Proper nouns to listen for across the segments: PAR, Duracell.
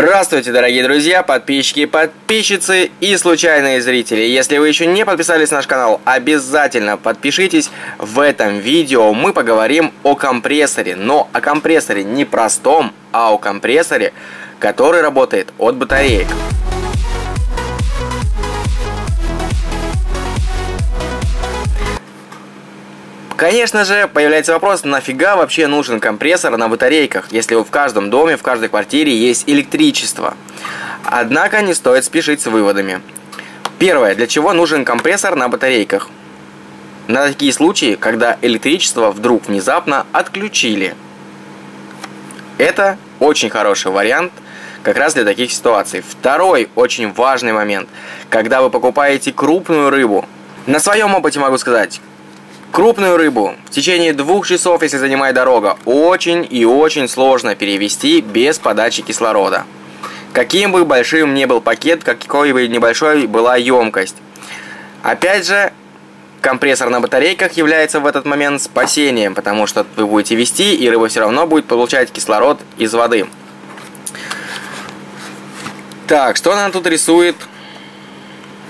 Здравствуйте, дорогие друзья, подписчики, подписчицы и случайные зрители. Если вы еще не подписались на наш канал, обязательно подпишитесь. В этом видео мы поговорим о компрессоре, но о компрессоре не простом, а о компрессоре, который работает от батареек. Конечно же, появляется вопрос, нафига вообще нужен компрессор на батарейках, если в каждом доме, в каждой квартире есть электричество. Однако не стоит спешить с выводами. Первое, для чего нужен компрессор на батарейках? На такие случаи, когда электричество вдруг внезапно отключили. Это очень хороший вариант как раз для таких ситуаций. Второй очень важный момент, когда вы покупаете крупную рыбу. На своем опыте могу сказать. Крупную рыбу в течение 2 часов, если занимает дорога, очень и очень сложно перевести без подачи кислорода. Каким бы большим ни был пакет, какой бы небольшой была емкость. Опять же, компрессор на батарейках является в этот момент спасением, потому что вы будете вести, и рыба все равно будет получать кислород из воды. Так, что нам тут рисует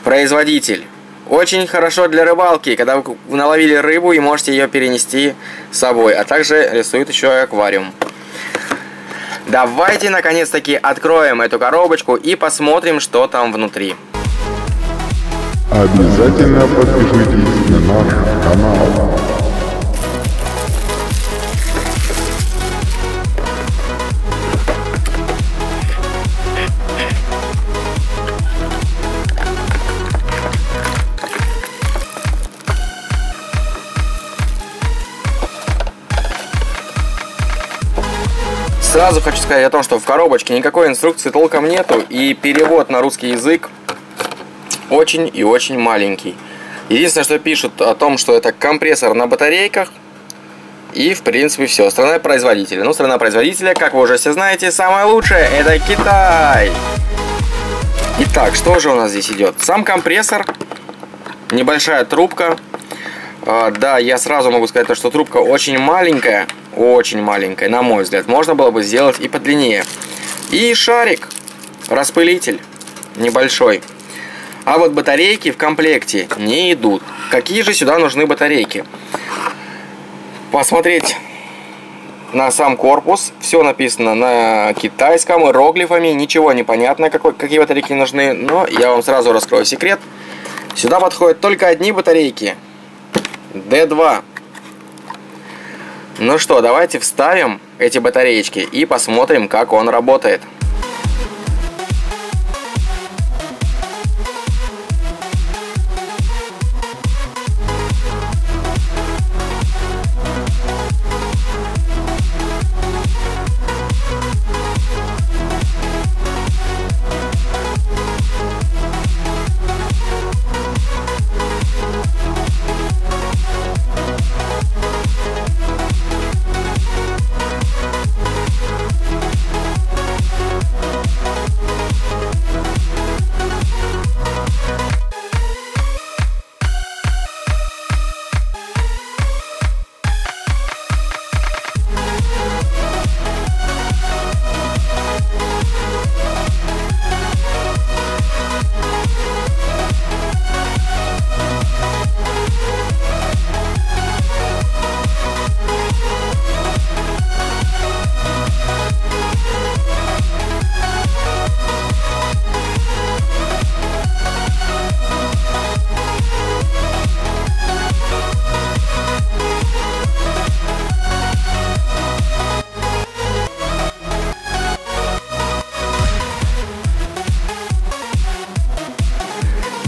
производитель? Очень хорошо для рыбалки, когда вы наловили рыбу и можете ее перенести с собой. А также рисует еще и аквариум. Давайте наконец-таки откроем эту коробочку и посмотрим, что там внутри. Обязательно подпишитесь на наш канал. Сразу хочу сказать о том, что в коробочке никакой инструкции толком нету, и перевод на русский язык очень и очень маленький. Единственное, что пишут о том, что это компрессор на батарейках, и в принципе все. Страна производителя. Ну, страна производителя, как вы уже все знаете, самая лучшая — это Китай. Итак, что же у нас здесь идет? Сам компрессор, небольшая трубка. Да, я сразу могу сказать, что трубка очень маленькая. Очень маленькая, на мой взгляд. Можно было бы сделать и подлиннее. И шарик, распылитель небольшой. А вот батарейки в комплекте не идут. Какие же сюда нужны батарейки? Посмотреть на сам корпус. Все написано на китайском, иероглифами. Ничего не понятно, какие батарейки нужны. Но я вам сразу раскрою секрет. Сюда подходят только одни батарейки. D2. Ну что, давайте вставим эти батареечки и посмотрим, как он работает.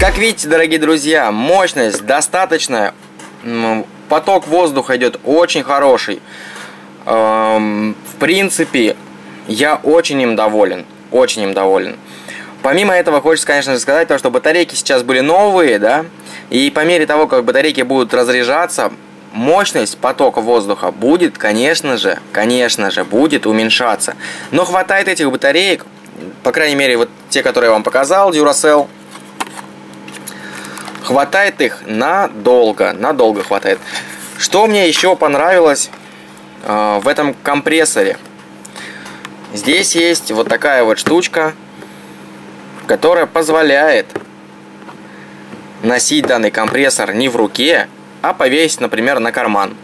Как видите, дорогие друзья, мощность достаточная, поток воздуха идет очень хороший. В принципе, я очень им доволен. Помимо этого, хочется, конечно же, сказать, что батарейки сейчас были новые, да, и по мере того, как батарейки будут разряжаться, мощность потока воздуха будет, конечно же, будет уменьшаться. Но хватает этих батареек, по крайней мере, вот те, которые я вам показал, Duracell. Хватает их надолго хватает. Что мне еще понравилось в этом компрессоре? Здесь есть вот такая вот штучка, которая позволяет носить данный компрессор не в руке, а повесить, например, на карман.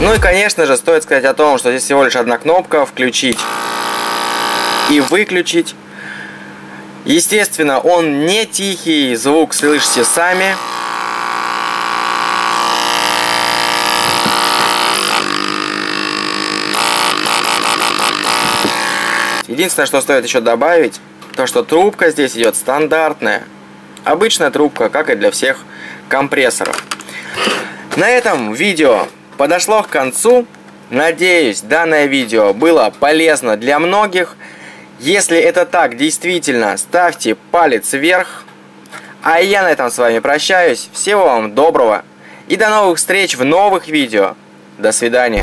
Ну и, конечно же, стоит сказать о том, что здесь всего лишь одна кнопка «Включить» и «Выключить». Естественно, он не тихий, звук слышите сами. Единственное, что стоит еще добавить, то что трубка здесь идет стандартная. Обычная трубка, как и для всех компрессоров. На этом видео подошло к концу. Надеюсь, данное видео было полезно для многих. Если это так, действительно, ставьте палец вверх. А я на этом с вами прощаюсь. Всего вам доброго и до новых встреч в новых видео. До свидания.